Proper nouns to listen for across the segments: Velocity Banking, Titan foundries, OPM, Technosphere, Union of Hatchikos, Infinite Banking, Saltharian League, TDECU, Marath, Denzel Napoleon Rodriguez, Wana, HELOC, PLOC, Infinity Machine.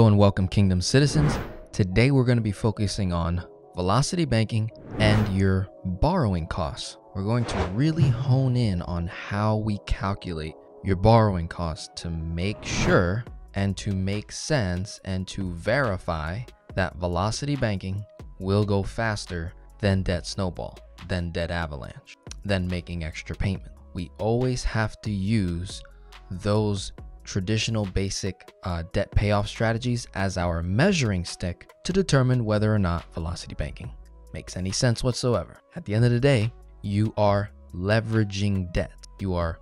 Hello and welcome, Kingdom citizens. Today we're going to be focusing on velocity banking and your borrowing costs. We're going to really hone in on how we calculate your borrowing costs to make sure and to make sense and to verify that velocity banking will go faster than debt snowball, than debt avalanche, than making extra payment. We always have to use those traditional basic debt payoff strategies as our measuring stick to determine whether or not velocity banking makes any sense whatsoever. At the end of the day, you are leveraging debt. You are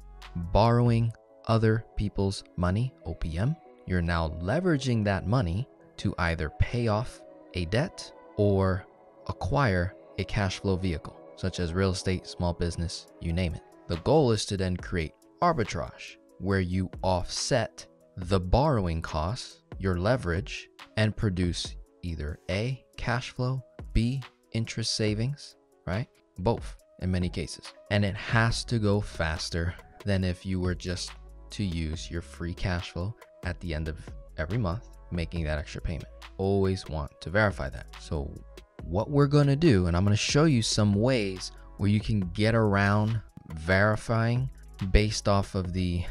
borrowing other people's money, OPM. You're now leveraging that money to either pay off a debt or acquire a cash flow vehicle, such as real estate, small business, you name it. The goal is to then create arbitrage, where you offset the borrowing costs, your leverage, and produce either A, cash flow, B, interest savings, right? Both in many cases. And it has to go faster than if you were just to use your free cash flow at the end of every month, making that extra payment. Always want to verify that. So what we're gonna do, and I'm gonna show you some ways where you can get around verifying based off of the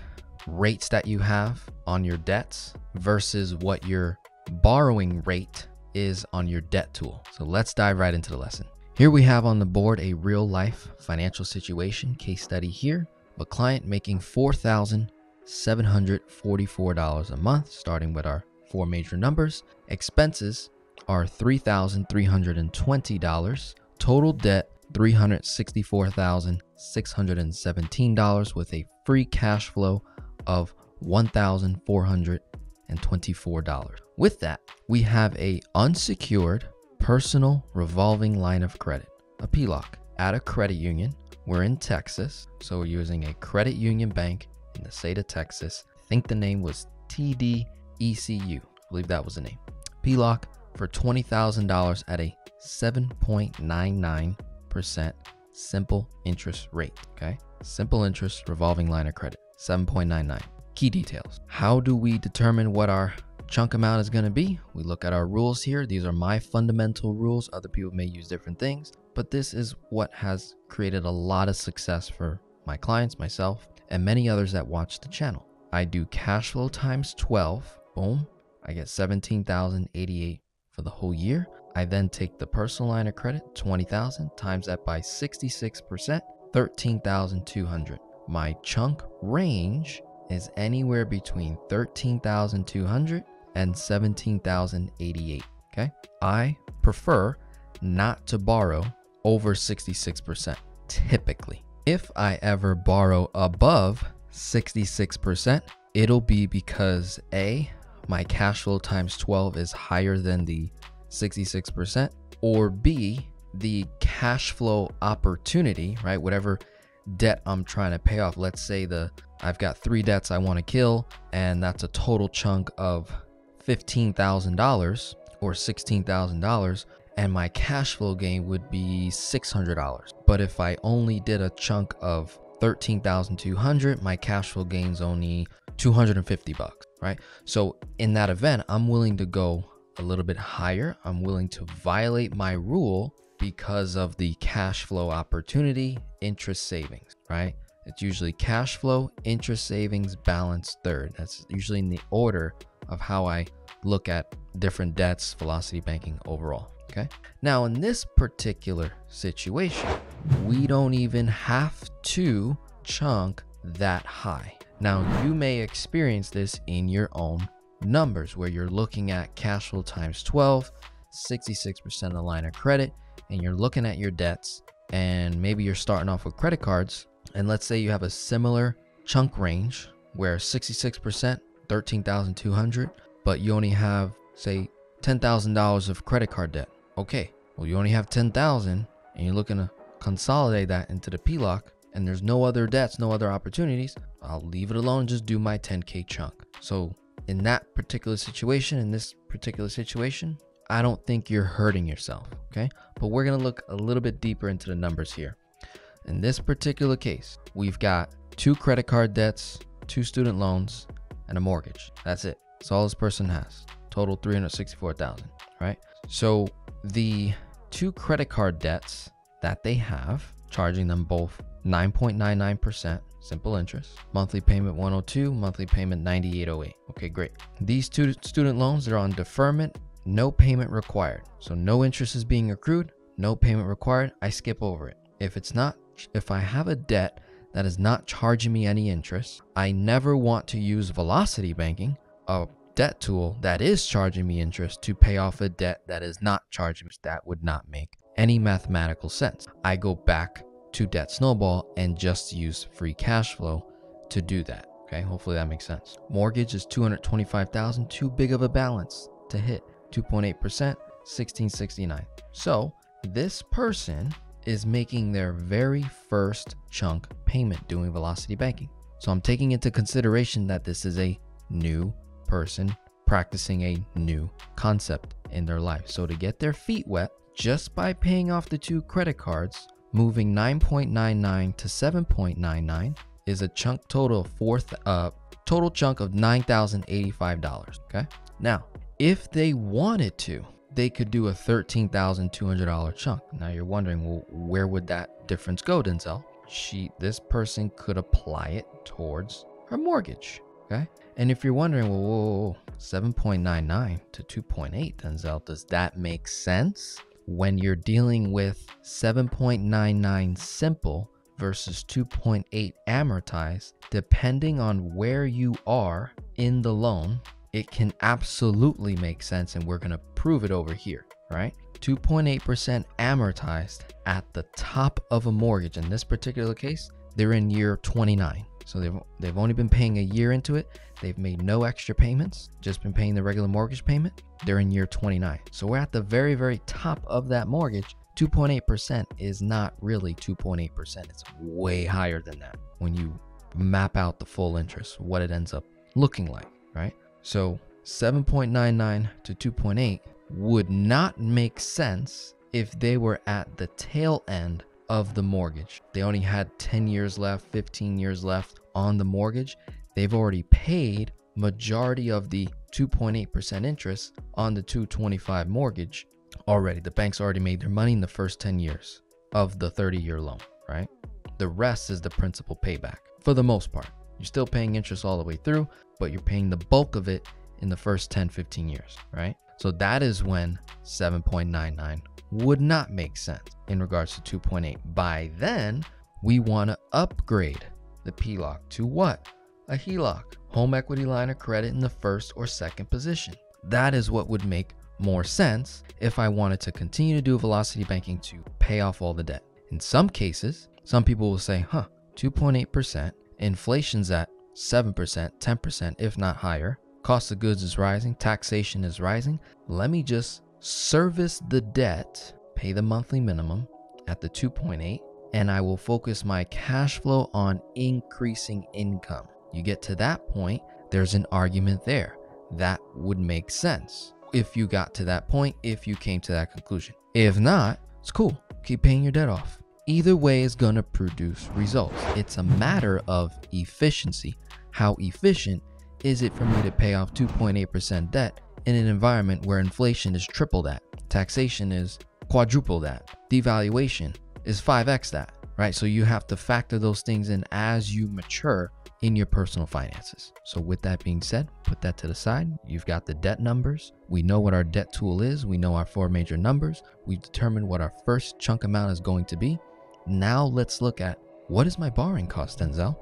rates that you have on your debts versus what your borrowing rate is on your debt tool. So let's dive right into the lesson. Here we have on the board a real life financial situation, case study here, of a client making $4,744 a month, starting with our four major numbers. Expenses are $3,320, total debt $364,617 with a free cash flow of $1,424. With that, we have a unsecured personal revolving line of credit, a PLOC, at a credit union. We're in Texas, so we're using a credit union bank in the state of Texas. I think the name was TDECU. I believe that was the name. PLOC for $20,000 at a 7.99% simple interest rate. Okay, simple interest revolving line of credit, 7.99. Key details. How do we determine what our chunk amount is going to be? We look at our rules here. These are my fundamental rules. Other people may use different things, but this is what has created a lot of success for my clients, myself, and many others that watch the channel. I do cash flow times 12. Boom. I get $17,088 for the whole year. I then take the personal line of credit, 20,000, times that by 66%, 13,200. My chunk range is anywhere between 13,200 and 17,088, okay? I prefer not to borrow over 66%, typically. If I ever borrow above 66%, it'll be because A, my cash flow times 12 is higher than the 66%, or B, the cash flow opportunity, right? Whatever debt I'm trying to pay off. Let's say I've got three debts I want to kill, and that's a total chunk of $15,000 or $16,000, and my cash flow gain would be $600. But if I only did a chunk of $13,200, my cash flow gain's only $250, right? So in that event, I'm willing to go a little bit higher. I'm willing to violate my rule because of the cash flow opportunity, interest savings, right? It's usually cash flow, interest savings, balance third. That's usually in the order of how I look at different debts, velocity banking overall, okay? Now in this particular situation, we don't even have to chunk that high. Now you may experience this in your own numbers where you're looking at cash flow times 12, 66% of the line of credit, and you're looking at your debts, and maybe you're starting off with credit cards, and let's say you have a similar chunk range where 66%, 13,200, but you only have, say, $10,000 of credit card debt. Okay, well, you only have 10,000 and you're looking to consolidate that into the PLOC, and there's no other debts, no other opportunities. I'll leave it alone and just do my 10K chunk. So in that particular situation, in this particular situation, I don't think you're hurting yourself, okay? But we're gonna look a little bit deeper into the numbers here. In this particular case, we've got two credit card debts, two student loans, and a mortgage. That's it. That's all this person has. total 364,000, right? So the two credit card debts that they have, charging them both 9.99% simple interest, monthly payment 102, monthly payment 9808. Okay, great. These two student loans, they're on deferment, no payment required. So no interest is being accrued, no payment required. I skip over it. If I have a debt that is not charging me any interest, I never want to use Velocity Banking, a debt tool that is charging me interest, to pay off a debt that is not charging me. That would not make any mathematical sense. I go back to Debt Snowball and just use free cash flow to do that. Okay, hopefully that makes sense. Mortgage is $225,000, too big of a balance to hit. 2.8%, 1669. So this person is making their very first chunk payment doing Velocity Banking. So I'm taking into consideration that this is a new person practicing a new concept in their life. So to get their feet wet, just by paying off the two credit cards, moving 9.99 to 7.99 is a chunk total of total chunk of $9,085. Okay. Now, if they wanted to, they could do a $13,200 chunk. Now you're wondering, well, where would that difference go, Denzel? This person could apply it towards her mortgage, okay? And if you're wondering, well, whoa, 7.99 to 2.8, Denzel, does that make sense? When you're dealing with 7.99 simple versus 2.8 amortized, depending on where you are in the loan, it can absolutely make sense, and we're going to prove it over here, right? 2.8% amortized at the top of a mortgage. In this particular case, they're in year 29. So they've only been paying a year into it. They've made no extra payments, just been paying the regular mortgage payment. They're in year 29. So we're at the very, very top of that mortgage. 2.8% is not really 2.8%. It's way higher than that when you map out the full interest, what it ends up looking like, right? So 7.99 to 2.8 would not make sense if they were at the tail end of the mortgage. They only had 10 years left, 15 years left on the mortgage. They've already paid majority of the 2.8% interest on the 225 mortgage already. The bank's already made their money in the first 10 years of the 30-year loan, right? The rest is the principal payback for the most part. You're still paying interest all the way through, but you're paying the bulk of it in the first 10, 15 years, right? So that is when 7.99 would not make sense in regards to 2.8. By then, we want to upgrade the PLOC to what? A HELOC, home equity line of credit in the first or second position. That is what would make more sense if I wanted to continue to do Velocity Banking to pay off all the debt. In some cases, some people will say, 2.8%, inflation's at 7%, 10%, if not higher. Cost of goods is rising. Taxation is rising. Let me just service the debt, pay the monthly minimum at the 2.8, and I will focus my cash flow on increasing income. You get to that point, there's an argument there. That would make sense if you got to that point, if you came to that conclusion. If not, it's cool. Keep paying your debt off. Either way is going to produce results. It's a matter of efficiency. How efficient is it for me to pay off 2.8% debt in an environment where inflation is triple that, taxation is quadruple that, devaluation is 5x that, right? So you have to factor those things in as you mature in your personal finances. So with that being said, put that to the side. You've got the debt numbers. We know what our debt tool is. We know our four major numbers. We've determined what our first chunk amount is going to be. Now let's look at, what is my borrowing cost, Denzel?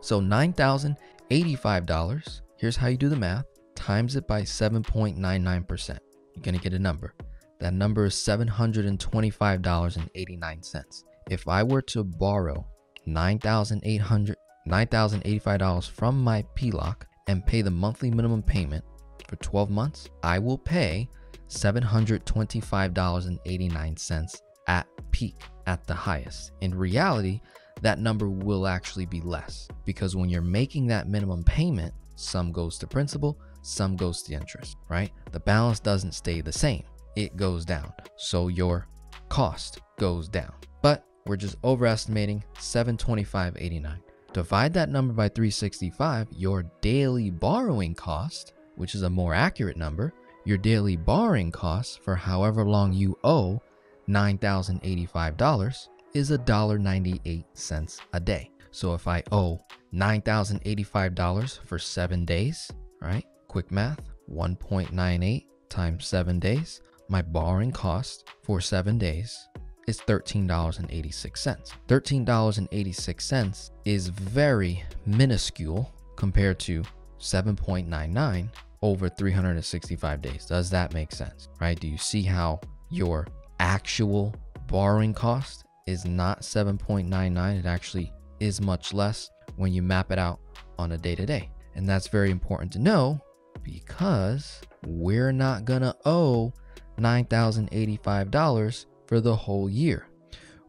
So $9,085, here's how you do the math, times it by 7.99%. You're gonna get a number. That number is $725.89. If I were to borrow $9,085 from my PLOC and pay the monthly minimum payment for 12 months, I will pay $725.89 at peak, at the highest. In reality, that number will actually be less, because when you're making that minimum payment, some goes to principal, some goes to interest, right? The balance doesn't stay the same. It goes down. So your cost goes down, but we're just overestimating. $725.89. Divide that number by 365, your daily borrowing cost, which is a more accurate number, your daily borrowing costs for however long you owe $9,085 is $1.98 a day. So if I owe $9,085 for 7 days, right? Quick math, 1.98 times 7 days, my borrowing cost for 7 days is $13.86. $13.86 is very minuscule compared to 7.99 over 365 days. Does that make sense, right? Do you see how your actual borrowing cost is not 7.99? It actually is much less when you map it out on a day-to-day. And that's very important to know because we're not gonna owe $9,085 for the whole year.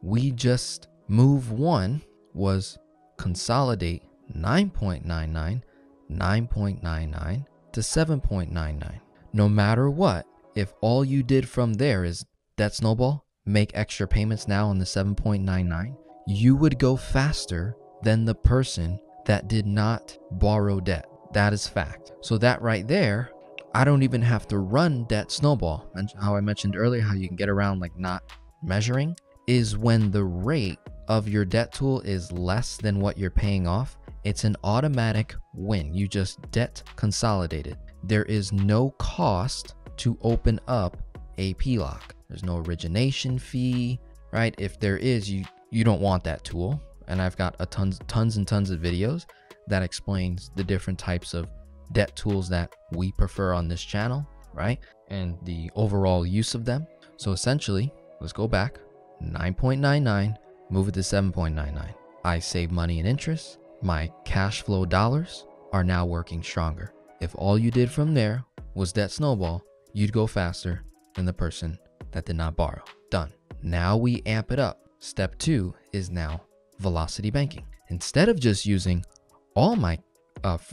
We just, move one was consolidate 9.99, 9.99 to 7.99. No matter what, if all you did from there is debt snowball, make extra payments now on the 7.99, you would go faster than the person that did not borrow debt. That is fact. So that right there, I don't even have to run debt snowball. And how I mentioned earlier, how you can get around like not measuring is when the rate of your debt tool is less than what you're paying off, it's an automatic win. You just debt consolidated. There is no cost to open up a PLOC. There's no origination fee, right? If there is, you don't want that tool. And I've got a tons and tons of videos that explains the different types of debt tools that we prefer on this channel, right? And the overall use of them. So essentially, let's go back, 9.99, move it to 7.99. I save money and interest. My cash flow dollars are now working stronger. If all you did from there was debt snowball, you'd go faster than the person that did not borrow. Done. Now we amp it up. Step two is now velocity banking. Instead of just using all my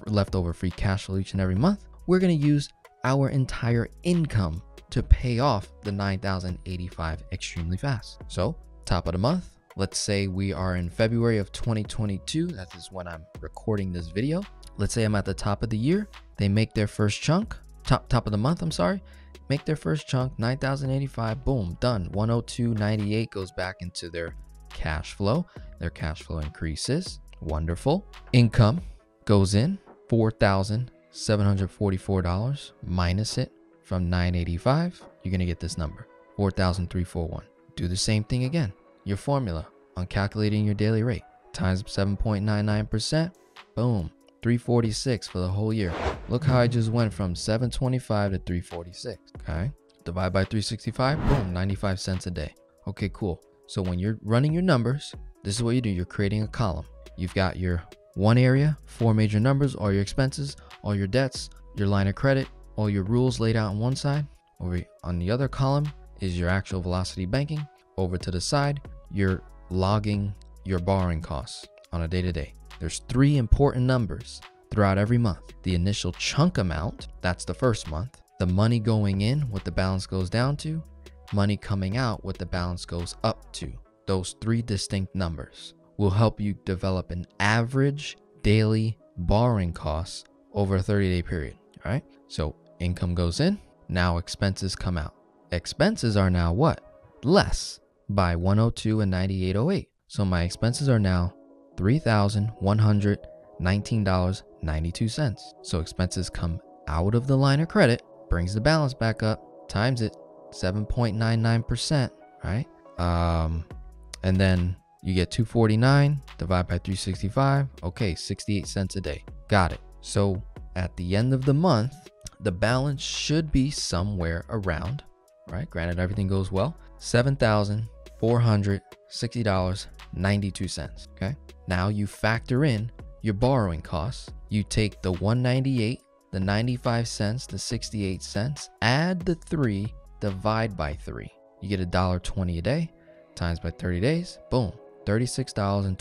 leftover free cash flow each and every month, we're going to use our entire income to pay off the $9,085 extremely fast. So top of the month, let's say we are in February of 2022. That is when I'm recording this video. Let's say I'm at the top of the year. They make their first chunk, top of the month, I'm sorry, make their first chunk, $9,085, boom, done. 102.98 goes back into their cash flow. Their cash flow increases. Wonderful. Income goes in, $4,744, minus it from 985. You're going to get this number, 4,341. Do the same thing again. Your formula on calculating your daily rate times 7.99%, boom, 346 for the whole year. Look how I just went from 725 to 346. Okay. Divide by 365, boom, 95 cents a day. Okay, cool. So when you're running your numbers, this is what you do. You're creating a column. You've got your one area, four major numbers, all your expenses, all your debts, your line of credit, all your rules laid out on one side. Over on the other column is your actual velocity banking. Over to the side, you're logging your borrowing costs on a day-to-day. There's three important numbers throughout every month. The initial chunk amount, that's the first month. The money going in, what the balance goes down to. Money coming out, what the balance goes up to. Those three distinct numbers will help you develop an average daily borrowing cost over a 30-day period, all right? So income goes in, now expenses come out. Expenses are now what? Less by 102.9808. So my expenses are now $3,119.92. So expenses come out of the line of credit, brings the balance back up, times it, 7.99%, right? And then you get 249, divide by 365. Okay, 68 cents a day. Got it. So at the end of the month, the balance should be somewhere around, right? Granted, everything goes well, $7,460.92. Okay. Now you factor in your borrowing costs. You take the 198, the 95 cents, the 68 cents, add the 3, divide by 3. You get $1.20 a day times by 30 days. Boom. $36.12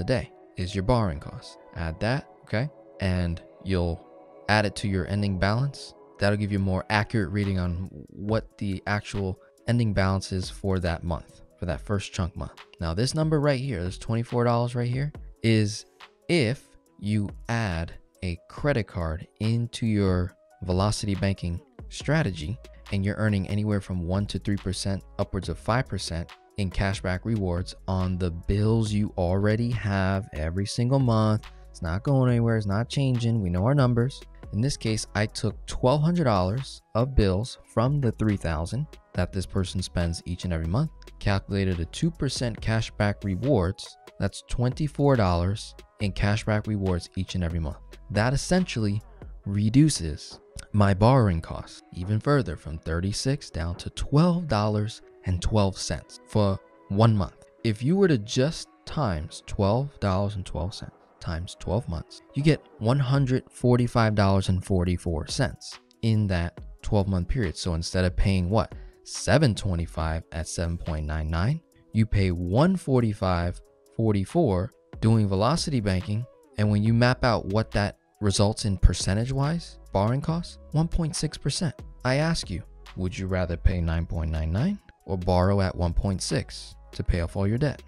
a day is your borrowing cost. Add that. Okay. And you'll add it to your ending balance. That'll give you a more accurate reading on what the actual ending balance is for that month, for that first chunk month. Now this number right here, this $24 right here, is if you add a credit card into your velocity banking strategy, and you're earning anywhere from 1% to 3%, upwards of 5% in cashback rewards on the bills you already have every single month. It's not going anywhere. It's not changing. We know our numbers. In this case, I took $1,200 of bills from the $3,000 that this person spends each and every month, calculated a 2% cashback rewards. That's $24 in cashback rewards each and every month. That essentially reduces my borrowing costs even further from $36 down to $12.12 for 1 month. If you were to just times $12.12 times 12 months, you get $145.44 in that 12-month period. So instead of paying what, $7.25 at 7.99, you pay $145.44 doing velocity banking. And when you map out what that results in percentage-wise, borrowing costs, 1.6%. I ask you, would you rather pay 9.99 or borrow at 1.6 to pay off all your debt?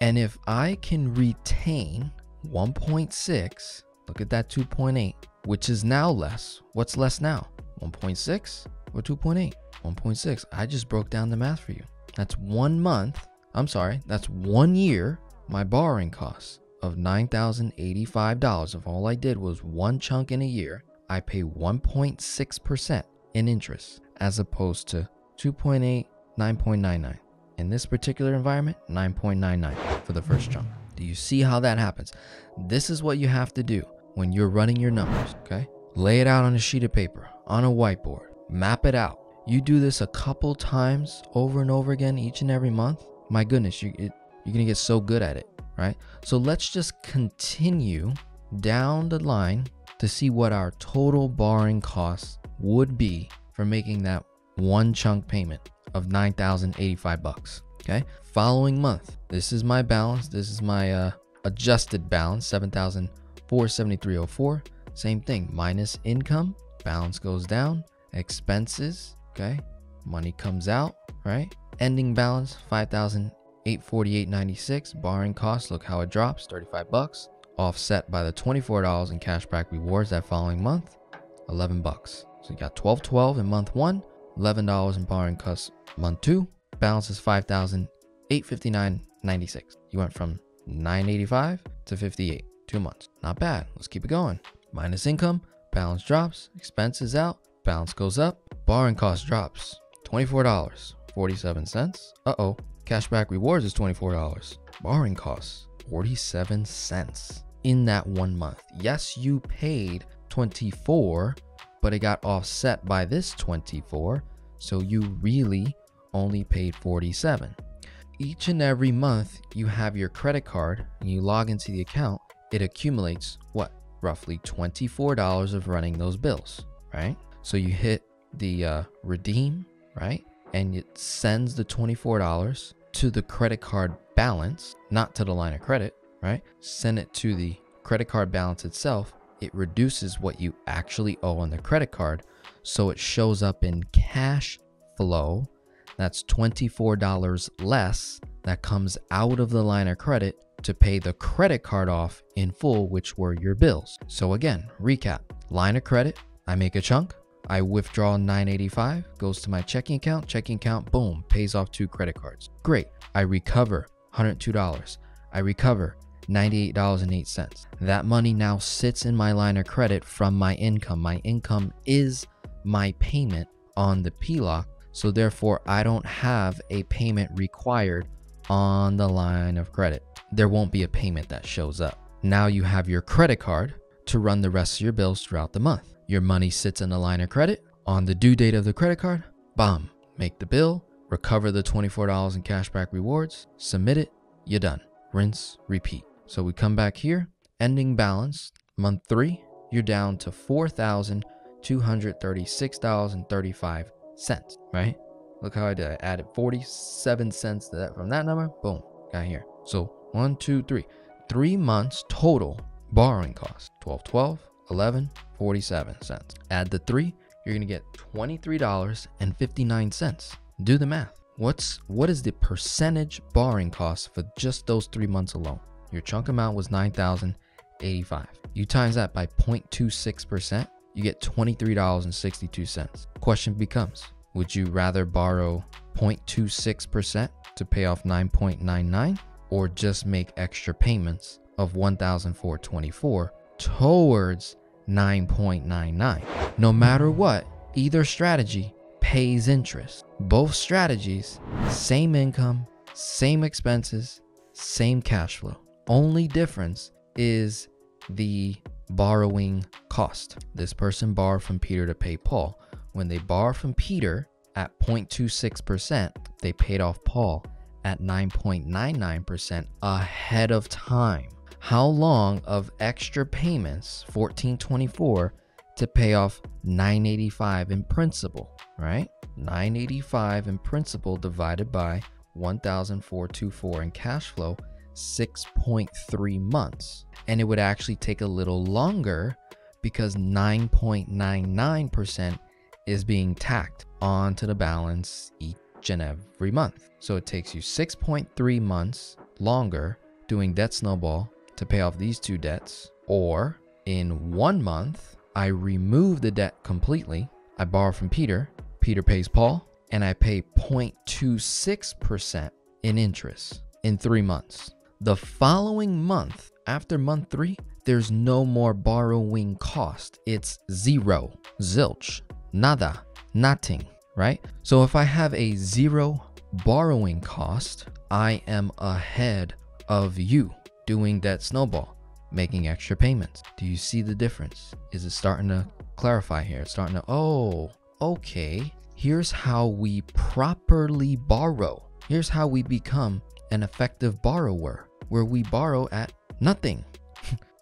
And if I can retain 1.6, look at that 2.8, which is now less. What's less now? 1.6 or 2.8? 1.6. I just broke down the math for you. That's 1 month. I'm sorry, that's 1 year. My borrowing costs of $9,085. If all I did was one chunk in a year, I pay 1.6% in interest as opposed to 2.8, 9.99. In this particular environment, 9.99 for the first chunk. Do you see how that happens? This is what you have to do when you're running your numbers, okay? Lay it out on a sheet of paper, on a whiteboard, map it out. You do this a couple times over and over again each and every month. My goodness, you're gonna get so good at it, right? So let's just continue down the line to see what our total borrowing costs would be for making that one chunk payment of $9,085. Okay, following month, this is my balance. This is my adjusted balance, $7,473.04. Same thing, minus income, balance goes down, expenses, okay, money comes out, right? Ending balance, $5,848.96. Borrowing costs, look how it drops, $35, offset by the $24 in cashback rewards that following month, $11. So you got $12.12 in month one, $11 in borrowing costs month two. Balance is $5,859.96. You went from $985 to $58, 2 months. Not bad. Let's keep it going. Minus income, balance drops, expenses out, balance goes up, borrowing cost drops, $24.47. Uh-oh, cashback rewards is $24. Borrowing costs, 47 cents in that 1 month. Yes, you paid 24, but it got offset by this 24. So you really only paid 47. Each and every month you have your credit card and you log into the account, it accumulates what? Roughly $24 of running those bills, right? So you hit the redeem, right? And it sends the $24 to the credit card balance, not to the line of credit, right? Send it to the credit card balance itself. It reduces what you actually owe on the credit card. So it shows up in cash flow. That's $24 less that comes out of the line of credit to pay the credit card off in full, which were your bills. So again, recap, line of credit, I make a chunk, I withdraw $985, goes to my checking account, boom, pays off 2 credit cards. Great, I recover $102, I recover $98.08. That money now sits in my line of credit from my income. My income is my payment on the PLOC. So therefore, I don't have a payment required on the line of credit. There won't be a payment that shows up. Now you have your credit card to run the rest of your bills throughout the month. Your money sits in the line of credit. On the due date of the credit card, bam, make the bill, recover the $24 in cashback rewards, submit it, you're done. Rinse, repeat. So we come back here, ending balance, month 3, you're down to $4,236.35. Right? Look how I did. I added 47 cents to that from that number. Boom, got here. So 1, 2, 3 months total borrowing cost, 12, 11, 47 cents. Add the 3, you're going to get $23.59. Do the math. What is the percentage borrowing cost for just those 3 months alone? Your chunk amount was $9,085. You times that by 0.26%, you get $23.62. Question becomes, would you rather borrow 0.26% to pay off 9.99 or just make extra payments of $1,424 towards 9.99? No matter what, either strategy pays interest. Both strategies, same income, same expenses, same cash flow. Only difference is the borrowing cost. This person borrowed from Peter to pay Paul. When they borrowed from Peter at 0.26%, they paid off Paul at 9.99% ahead of time. How long of extra payments, $1,424, to pay off $985 in principal, right? $985 in principal divided by $1,424 in cash flow, 6.3 months. And it would actually take a little longer because 9.99% is being tacked onto the balance each and every month. So it takes you 6.3 months longer doing debt snowball to pay off these two debts, or in 1 month, I remove the debt completely. I borrow from Peter, Peter pays Paul, and I pay 0.26% in interest in 3 months. The following month, after month 3, there's no more borrowing cost. It's zero, zilch, nada, nothing, right? So if I have a zero borrowing cost, I am ahead of you doing debt snowball, making extra payments. Do you see the difference? Is it starting to clarify here? It's starting to, oh, okay. Here's how we properly borrow. Here's how we become an effective borrower, where we borrow at nothing,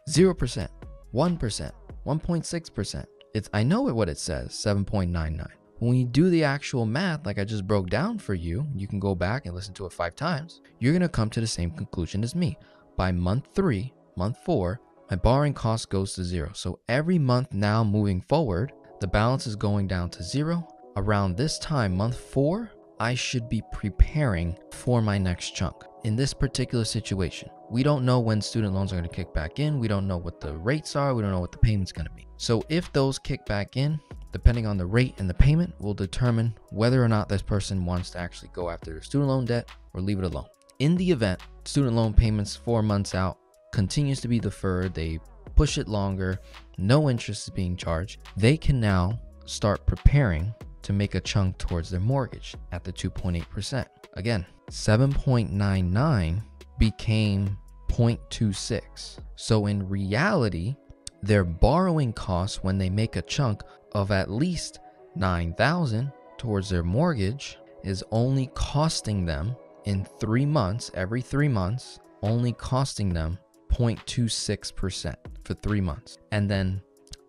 0%, 1%, 1.6%. I know what it says, 7.99. When you do the actual math, like I just broke down for you, you can go back and listen to it 5 times. You're gonna come to the same conclusion as me. By month 3, month 4, my borrowing cost goes to zero. So every month now moving forward, the balance is going down to zero. Around this time, month 4, I should be preparing for my next chunk. In this particular situation, we don't know when student loans are gonna kick back in. We don't know what the rates are. We don't know what the payment's gonna be. So if those kick back in, depending on the rate and the payment, will determine whether or not this person wants to actually go after their student loan debt or leave it alone. In the event student loan payments 4 months out continues to be deferred, they push it longer, no interest is being charged, they can now start preparing to make a chunk towards their mortgage at the 2.8%. Again, 7.99 became 0.26. So in reality, their borrowing costs when they make a chunk of at least $9,000 towards their mortgage is only costing them in 3 months, every 3 months, only costing them 0.26% for 3 months. And then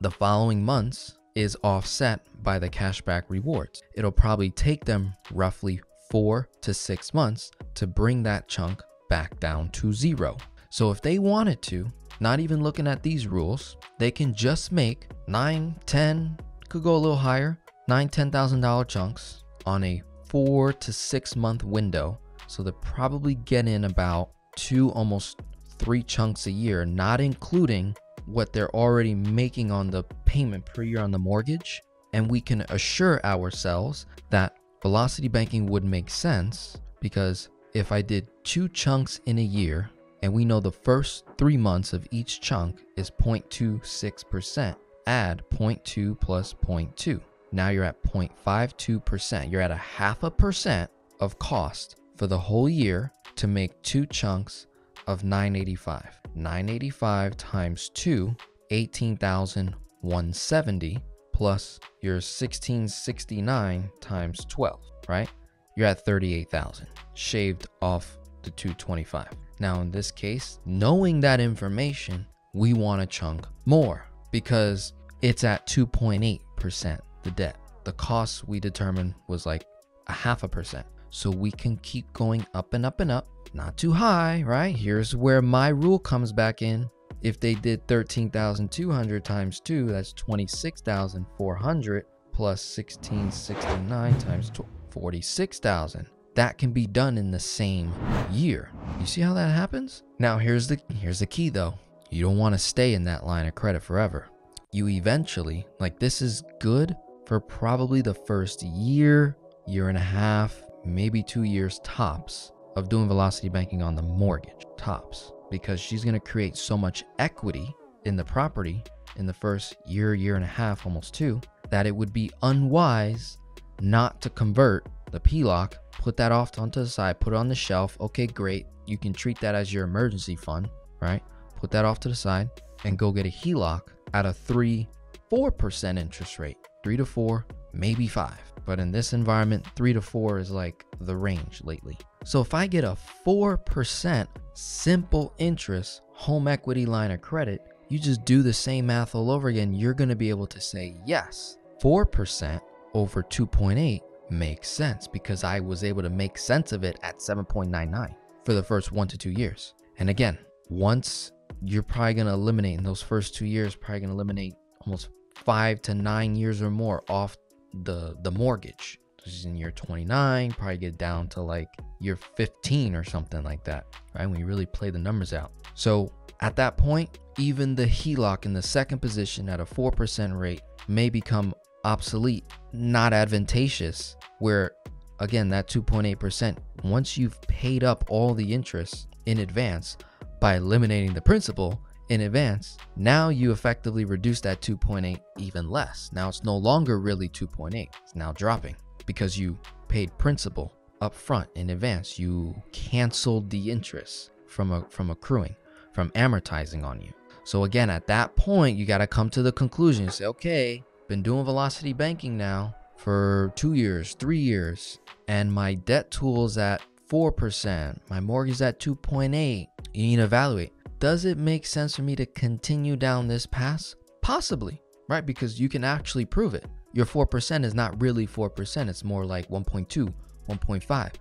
the following months, is offset by the cashback rewards. It'll probably take them roughly 4 to 6 months to bring that chunk back down to zero. So if they wanted to, not even looking at these rules, they can just make 9, 10, could go a little higher, $9,000, $10,000 chunks on a 4 to 6 month window. So they'll probably get in about 2, almost 3 chunks a year, not including what they're already making on the payment per year on the mortgage. And we can assure ourselves that velocity banking would make sense, because if I did 2 chunks in a year and we know the first 3 months of each chunk is 0.26%, add 0.2 plus 0.2. Now you're at 0.52%. You're at 0.5% of cost for the whole year to make 2 chunks of $985. $985 times 2, $18,170, plus your 1,669 times 12, right? You're at $38,000, shaved off the 225. Now in this case, knowing that information, we want to chunk more because it's at 2.8%, the debt. The cost we determined was like 0.5%. So we can keep going up and up and up. Not too high, right? Here's where my rule comes back in. If they did 13,200 times 2, that's 26,400 plus 1,669 times 12, 46,000. That can be done in the same year. You see how that happens? Now here's the key though. You don't want to stay in that line of credit forever. you eventually, like this is good for probably the first year, year and a half, maybe 2 years tops of doing velocity banking on the mortgage, tops, because she's going to create so much equity in the property in the first year, year and a half, almost two, that it would be unwise not to convert the PLOC, put that off onto the side, put it on the shelf. Okay, great. You can treat that as your emergency fund, right? Put that off to the side and go get a HELOC at a 3-4% interest rate, 3 to 4, maybe 5. But in this environment, 3 to 4 is like the range lately. So if I get a 4% simple interest home equity line of credit, you just do the same math all over again. You're going to be able to say, yes, 4% over 2.8 makes sense because I was able to make sense of it at 7.99 for the first 1 to 2 years. And again, once you're probably going to eliminate in those first 2 years, probably going to eliminate almost 5 to 9 years or more off the mortgage. This is in year 29, probably get down to like year 15 or something like that, right? When you really play the numbers out. So at that point, even the HELOC in the second position at a 4% rate may become obsolete, not advantageous, where again, that 2.8%, once you've paid up all the interest in advance by eliminating the principal in advance, now you effectively reduce that 2.8 even less. Now it's no longer really 2.8, it's now dropping because you paid principal up front in advance. You canceled the interest from accruing, from amortizing on you. So again, at that point, you got to come to the conclusion and say, okay, been doing velocity banking now for 2 years, 3 years, and my debt tool's at 4%, my mortgage at 2.8. You need to evaluate. Does it make sense for me to continue down this path? Possibly, right? Because you can actually prove it. Your 4% is not really 4%. It's more like 1.2, 1.5.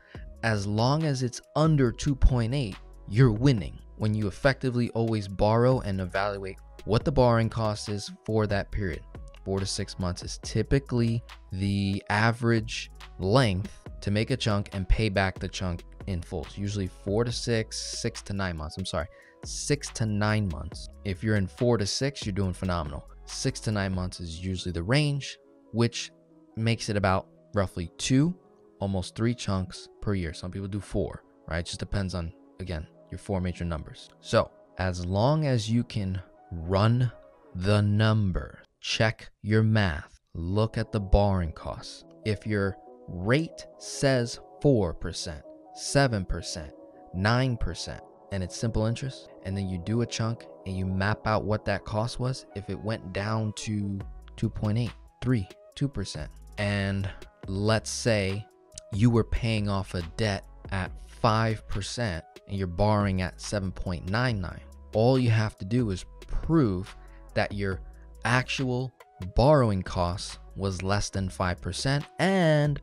As long as it's under 2.8, you're winning when you effectively always borrow and evaluate what the borrowing cost is for that period. 4 to 6 months is typically the average length to make a chunk and pay back the chunk in full. It's usually 4 to 6, 6 to 9 months. I'm sorry, 6 to 9 months. If you're in 4 to 6, you're doing phenomenal. 6 to 9 months is usually the range, which makes it about roughly 2, almost 3 chunks per year. Some people do 4, right? It just depends on, again, your 4 major numbers. So as long as you can run the number, check your math, look at the borrowing costs. If your rate says 4%, 7%, 9%, and it's simple interest, and then you do a chunk and you map out what that cost was, if it went down to 2.8, 3, 2%, and let's say you were paying off a debt at 5% and you're borrowing at 7.99, all you have to do is prove that your actual borrowing cost was less than 5% and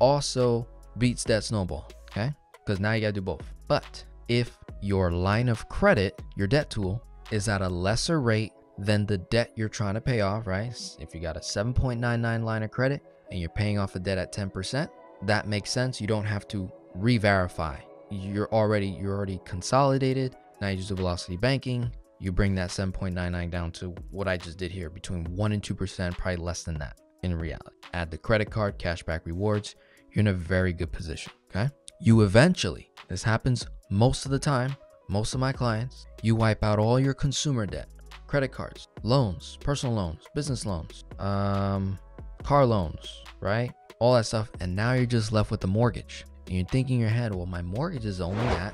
also beats that snowball, okay? Because now you gotta do both. But if your line of credit, your debt tool, is at a lesser rate than the debt you're trying to pay off, right? If you got a 7.99 line of credit and you're paying off a debt at 10%, that makes sense. You don't have to re-verify. You're already consolidated. Now you just do velocity banking. You bring that 7.99 down to what I just did here, between 1 and 2%, probably less than that in reality. Add the credit card, cashback rewards. You're in a very good position, okay? You eventually, this happens most of the time, most of my clients, you wipe out all your consumer debt, credit cards, loans, personal loans, business loans, car loans, right? All that stuff. And now you're just left with the mortgage. And you're thinking in your head, well, my mortgage is only at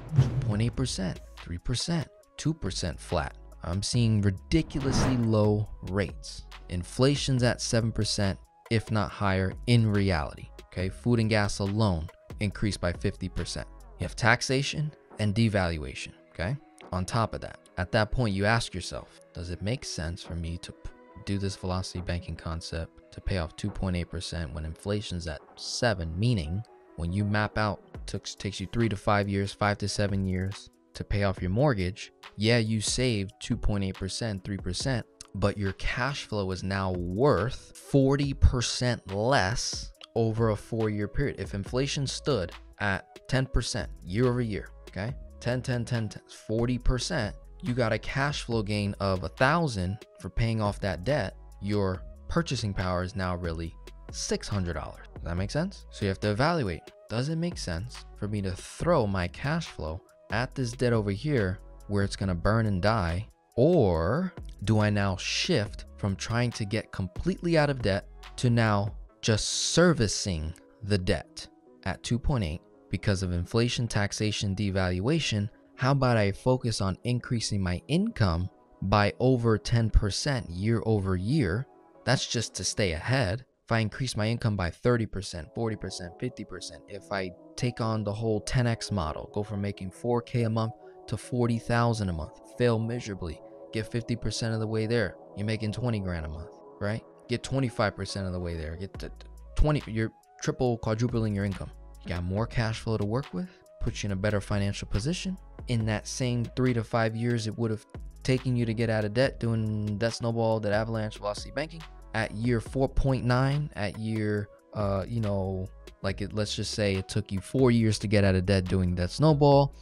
2.8%, 3%, 2% flat. I'm seeing ridiculously low rates. Inflation's at 7%, if not higher in reality. Okay, food and gas alone increased by 50%. You have taxation and devaluation, okay? On top of that, at that point, you ask yourself, does it make sense for me to do this velocity banking concept to pay off 2.8% when inflation's at 7, meaning when you map out, takes you 3 to 5 years, 5 to 7 years to pay off your mortgage, yeah, you saved 2.8%, 3%, but your cash flow is now worth 40% less over a 4-year period. If inflation stood at 10% year over year, okay, 10, 10, 10, 10, 40%, you got a cash flow gain of 1,000 for paying off that debt, your purchasing power is now really $600. Does that make sense? So you have to evaluate, does it make sense for me to throw my cash flow at this debt over here where it's gonna burn and die? Or do I now shift from trying to get completely out of debt to now just servicing the debt at 2.8 because of inflation, taxation, devaluation? How about I focus on increasing my income by over 10% year over year? That's just to stay ahead. If I increase my income by 30%, 40%, 50%, if I take on the whole 10X model, go from making 4K a month to 40,000 a month, fail miserably, get 50% of the way there, you're making 20 grand a month, right? Get 25% of the way there, get to 20, you're triple, quadrupling your income. You got more cash flow to work with, puts you in a better financial position. In that same 3 to 5 years it would have taken you to get out of debt doing that snowball, that avalanche, velocity banking, at year 4.9, at year let's just say it took you 4 years to get out of debt doing that snowball,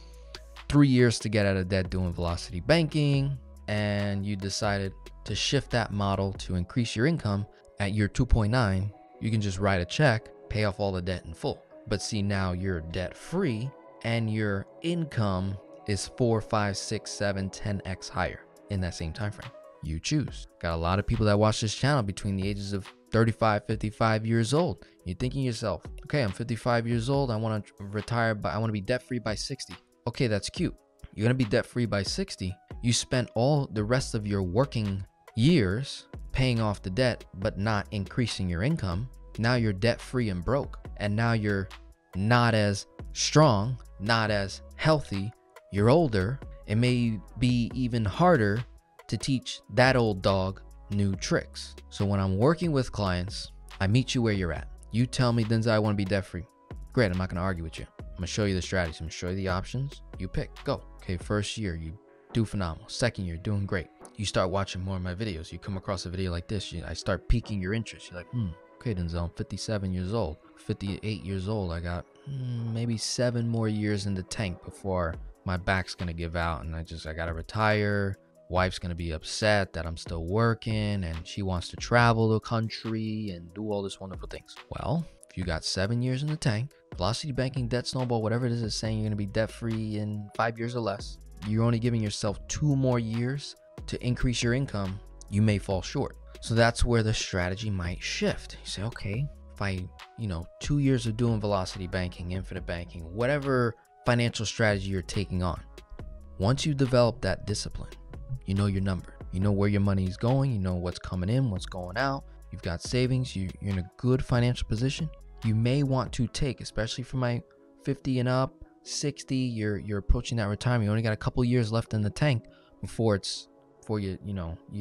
3 years to get out of debt doing velocity banking, and you decided to shift that model to increase your income at year 2.9, you can just write a check, pay off all the debt in full. But see, now you're debt free and your income is 4, 5, 6, 7, 10X higher in that same time frame. You choose. Got a lot of people that watch this channel between the ages of 35, 55 years old. You're thinking to yourself, okay, I'm 55 years old. I want to retire, but I want to be debt free by 60. Okay, that's cute. You're going to be debt free by 60. You spent all the rest of your working years paying off the debt, but not increasing your income. Now you're debt free and broke. And now you're not as strong, not as healthy. You're older. It may be even harder to teach that old dog new tricks. So when I'm working with clients, I meet you where you're at. You tell me, Denzel, I want to be debt free. Great, I'm not gonna argue with you. I'm gonna show you the strategies. I'm gonna show you the options. You pick, go. Okay, first year, you do phenomenal. Second year, doing great. You start watching more of my videos. You come across a video like this, I start piquing your interest. You're like, okay, Denzel, I'm 57 years old, 58 years old. I got maybe 7 more years in the tank before my back's gonna give out and I gotta retire. Wife's gonna be upset that I'm still working and she wants to travel the country and do all this wonderful things. Well, if you got 7 years in the tank, velocity banking, debt snowball, whatever it is that's saying you're gonna be debt free in 5 years or less, you're only giving yourself 2 more years to increase your income, you may fall short. So that's where the strategy might shift. You say, okay, if I, 2 years of doing velocity banking, infinite banking, whatever financial strategy you're taking on, once you develop that discipline, you know your number, you know where your money is going, you know what's coming in, what's going out, you've got savings, you're in a good financial position. You may want to take, especially for my 50 and up, 60, you're approaching that retirement, you only got a couple years left in the tank before you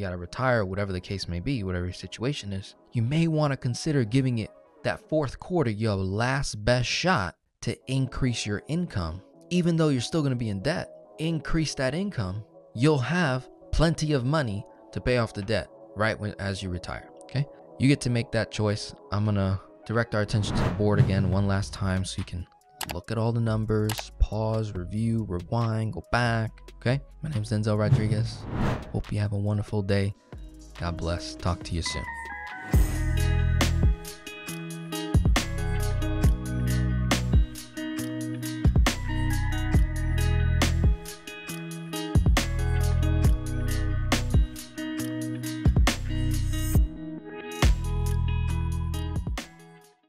got to retire, whatever the case may be, whatever your situation is. You may want to consider giving it that fourth quarter, your last best shot to increase your income. Even though you're still going to be in debt, increase that income. You'll have plenty of money to pay off the debt right as you retire. Okay, you get to make that choice. I'm gonna direct our attention to the board again one last time so you can look at all the numbers, pause, review, rewind, go back. Okay, my name's Denzel Rodriguez. Hope you have a wonderful day. God bless. Talk to you soon.